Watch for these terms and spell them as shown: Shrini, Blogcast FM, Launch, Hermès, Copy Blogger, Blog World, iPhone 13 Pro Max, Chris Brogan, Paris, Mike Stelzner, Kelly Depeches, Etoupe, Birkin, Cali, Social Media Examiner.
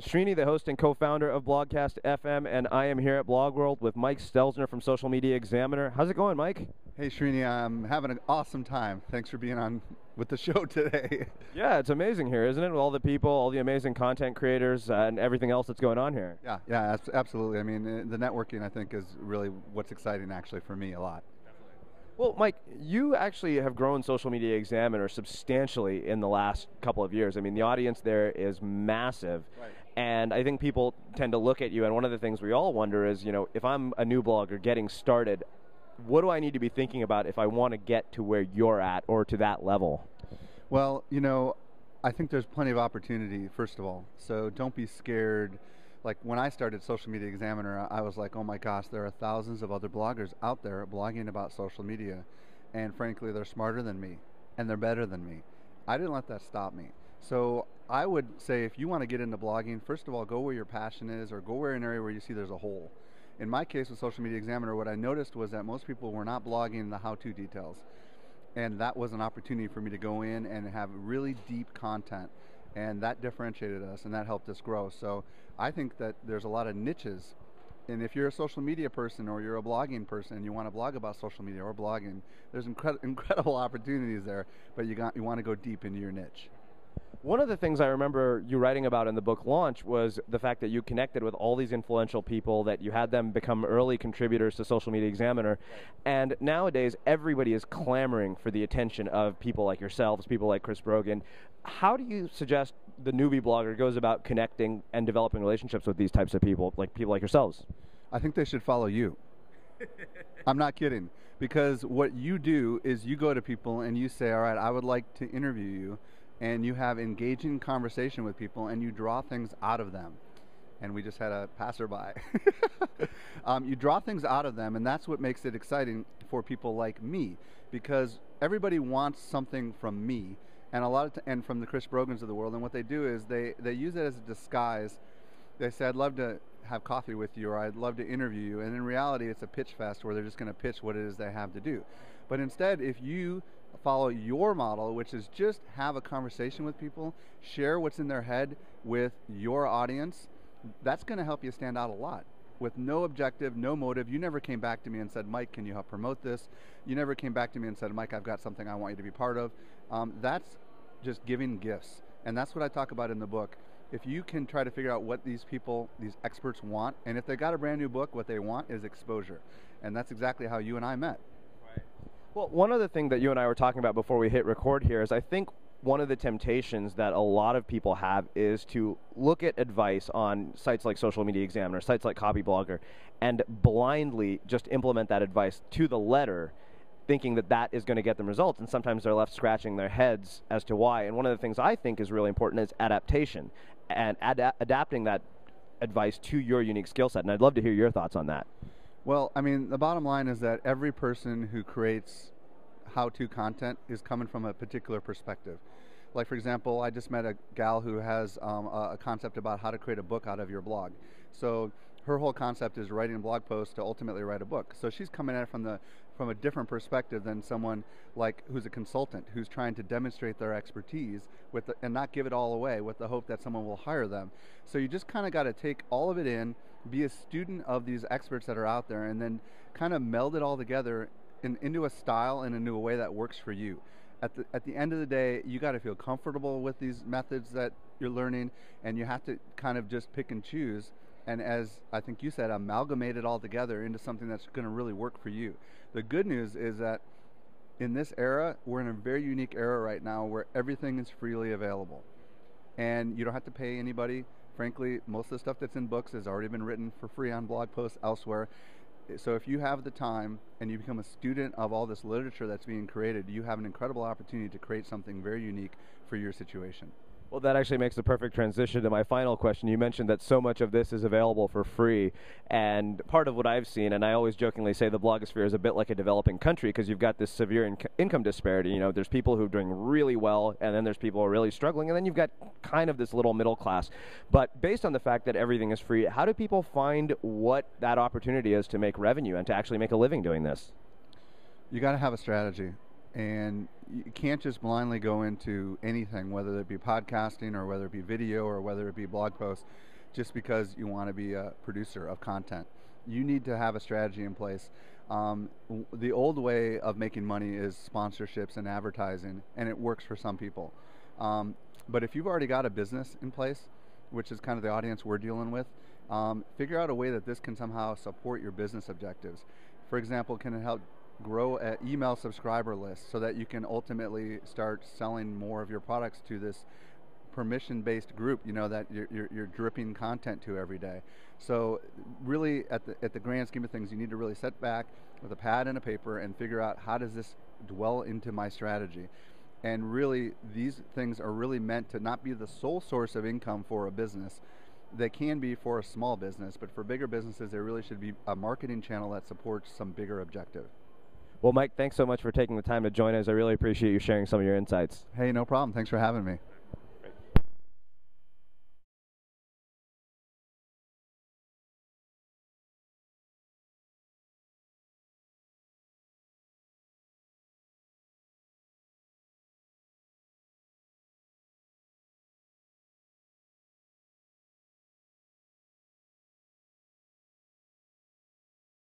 Shrini, the host and co-founder of Blogcast FM, and I am here at Blog World with Mike Stelzner from Social Media Examiner. How's it going, Mike? Hey, Shrini, I'm having an awesome time. Thanks for being on with the show today. Yeah, it's amazing here, isn't it? With all the people, all the amazing content creators, and everything else that's going on here. Yeah, absolutely. I mean, the networking, I think, is really what's exciting, actually, for me a lot. Well, Mike, you actually have grown Social Media Examiner substantially in the last couple of years. I mean, the audience there is massive. Right. And I think people tend to look at you, and one of the things we all wonder is, you know, if I'm a new blogger getting started, what do I need to be thinking about if I want to get to where you're at or to that level? Well, you know, I think there's plenty of opportunity, first of all. So don't be scared. Like, when I started Social Media Examiner, I was like, oh my gosh, there are thousands of other bloggers out there blogging about social media. And frankly, they're smarter than me and they're better than me. I didn't let that stop me. So I would say, if you want to get into blogging, first of all, go where your passion is, or go where an area where you see there's a hole. In my case with Social Media Examiner, what I noticed was that most people were not blogging the how-to details. And that was an opportunity for me to go in and have really deep content. And that differentiated us, and that helped us grow. So I think that there's a lot of niches. And if you're a social media person, or you're a blogging person, and you want to blog about social media or blogging, there's incredible opportunities there, but you want to go deep into your niche. One of the things I remember you writing about in the book Launch was the fact that you connected with all these influential people, that you had them become early contributors to Social Media Examiner. And nowadays, everybody is clamoring for the attention of people like yourselves, people like Chris Brogan. How do you suggest the newbie blogger goes about connecting and developing relationships with these types of people like yourselves? I think they should follow you. I'm not kidding. Because what you do is you go to people and you say, all right, I would like to interview you. And you have engaging conversation with people, and you draw things out of them. And we just had a passerby. You draw things out of them, and that's what makes it exciting for people like me, because everybody wants something from me, and a lot of and from the Chris Brogans of the world. And what they do is they use it as a disguise. They say, I'd love to have coffee with you, or I'd love to interview you. And in reality, it's a pitch fest where they're just going to pitch what it is they have to do. But instead, if you follow your model, which is just have a conversation with people, share what's in their head with your audience, that's going to help you stand out a lot. With no objective, no motive. You never came back to me and said, Mike, can you help promote this? You never came back to me and said, Mike, I've got something I want you to be part of. That's just giving gifts. And that's what I talk about in the book. If you can try to figure out what these people, these experts want, and if they got a brand new book, what they want is exposure. And that's exactly how you and I met. Right. Well, one other thing that you and I were talking about before we hit record here is I think one of the temptations that a lot of people have is to look at advice on sites like Social Media Examiner, sites like Copy Blogger, and blindly just implement that advice to the letter, thinking that that is going to get them results, and sometimes they're left scratching their heads as to why. And one of the things I think is really important is adaptation and adapting that advice to your unique skill set. And I'd love to hear your thoughts on that. Well, I mean, the bottom line is that every person who creates how-to content is coming from a particular perspective. Like, for example, I just met a gal who has a concept about how to create a book out of your blog. So her whole concept is writing a blog post to ultimately write a book. So she's coming at it from a different perspective than someone like who's a consultant, who's trying to demonstrate their expertise with the, and not give it all away with the hope that someone will hire them. So you just kind of got to take all of it in, be a student of these experts that are out there, and then kind of meld it all together into a style and into a way that works for you. At the end of the day, you got to feel comfortable with these methods that you're learning, and you have to kind of just pick and choose. And as I think you said, amalgamate it all together into something that's going to really work for you. The good news is that in this era, we're in a very unique era right now where everything is freely available. And you don't have to pay anybody. Frankly, most of the stuff that's in books has already been written for free on blog posts elsewhere. So if you have the time and you become a student of all this literature that's being created, you have an incredible opportunity to create something very unique for your situation. Well, that actually makes the perfect transition to my final question. You mentioned that so much of this is available for free, and part of what I've seen, and I always jokingly say the blogosphere is a bit like a developing country because you've got this severe income disparity. You know, there's people who are doing really well, and then there's people who are really struggling, and then you've got kind of this little middle class. But based on the fact that everything is free, how do people find what that opportunity is to make revenue and to actually make a living doing this? You got to have a strategy. And you can't just blindly go into anything, whether it be podcasting or whether it be video or whether it be blog posts, just because you want to be a producer of content. You need to have a strategy in place. The old way of making money is sponsorships and advertising, and it works for some people. But if you've already got a business in place, which is kind of the audience we're dealing with, figure out a way that this can somehow support your business objectives. For example, can it help grow an email subscriber list so that you can ultimately start selling more of your products to this permission-based group, you know, that you're dripping content to every day. So really, at the grand scheme of things, you need to really sit back with a pad and a paper and figure out, how does this dwell into my strategy? And really, these things are really meant to not be the sole source of income for a business. They can be for a small business, but for bigger businesses, there really should be a marketing channel that supports some bigger objective. Well, Mike, thanks so much for taking the time to join us. I really appreciate you sharing some of your insights. Hey, no problem. Thanks for having me.